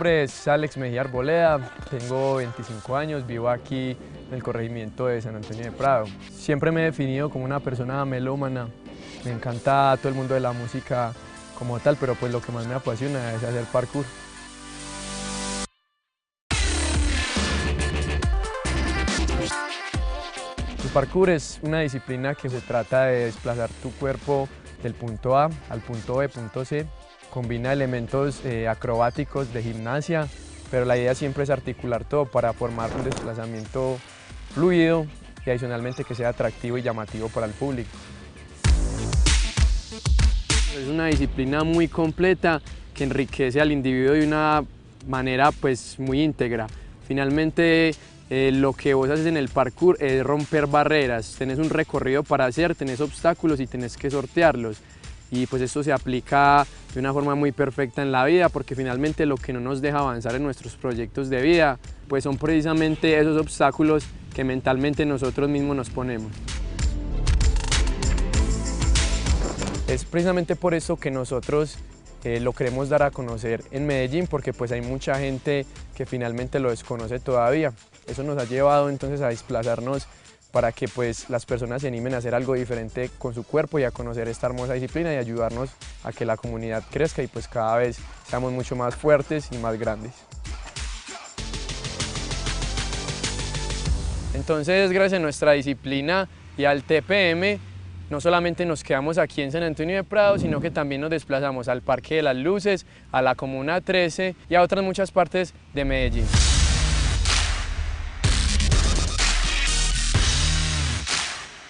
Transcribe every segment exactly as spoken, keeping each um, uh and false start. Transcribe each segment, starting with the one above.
nombre es Alex Mejía Arboleda, tengo veinticinco años, vivo aquí en el corregimiento de San Antonio de Prado. Siempre me he definido como una persona melómana, me encanta todo el mundo de la música como tal, pero pues lo que más me apasiona es hacer parkour. El parkour es una disciplina que se trata de desplazar tu cuerpo del punto A al punto B, punto C. Combina elementos eh, acrobáticos de gimnasia, pero la idea siempre es articular todo para formar un desplazamiento fluido y adicionalmente que sea atractivo y llamativo para el público. Es una disciplina muy completa que enriquece al individuo de una manera pues muy íntegra. Finalmente, Eh, lo que vos haces en el parkour es romper barreras, tenés un recorrido para hacer, tenés obstáculos y tenés que sortearlos. Y pues esto se aplica de una forma muy perfecta en la vida, porque finalmente lo que no nos deja avanzar en nuestros proyectos de vida, pues son precisamente esos obstáculos que mentalmente nosotros mismos nos ponemos. Es precisamente por eso que nosotros Eh, lo queremos dar a conocer en Medellín, porque pues hay mucha gente que finalmente lo desconoce todavía. Eso nos ha llevado entonces a desplazarnos para que pues las personas se animen a hacer algo diferente con su cuerpo y a conocer esta hermosa disciplina y ayudarnos a que la comunidad crezca y pues cada vez seamos mucho más fuertes y más grandes. Entonces, gracias a nuestra disciplina y al T P M, no solamente nos quedamos aquí en San Antonio de Prado, sino que también nos desplazamos al Parque de las Luces, a la Comuna trece y a otras muchas partes de Medellín.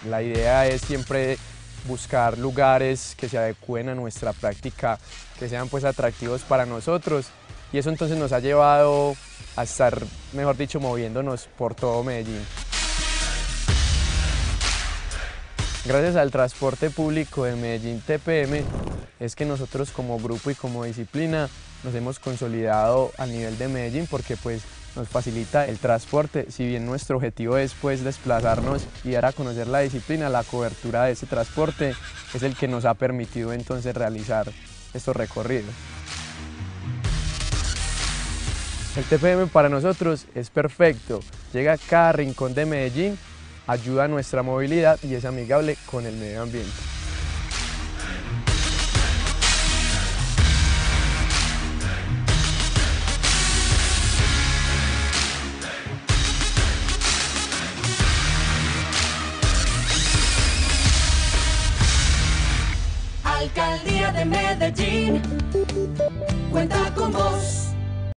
La idea es siempre buscar lugares que se adecúen a nuestra práctica, que sean pues atractivos para nosotros, y eso entonces nos ha llevado a estar, mejor dicho, moviéndonos por todo Medellín. Gracias al transporte público de Medellín T P M es que nosotros como grupo y como disciplina nos hemos consolidado al nivel de Medellín, porque pues nos facilita el transporte. Si bien nuestro objetivo es pues desplazarnos y dar a conocer la disciplina, la cobertura de ese transporte es el que nos ha permitido entonces realizar estos recorridos. El T P M para nosotros es perfecto, llega a cada rincón de Medellín, ayuda a nuestra movilidad y es amigable con el medio ambiente. Alcaldía de Medellín cuenta con vos.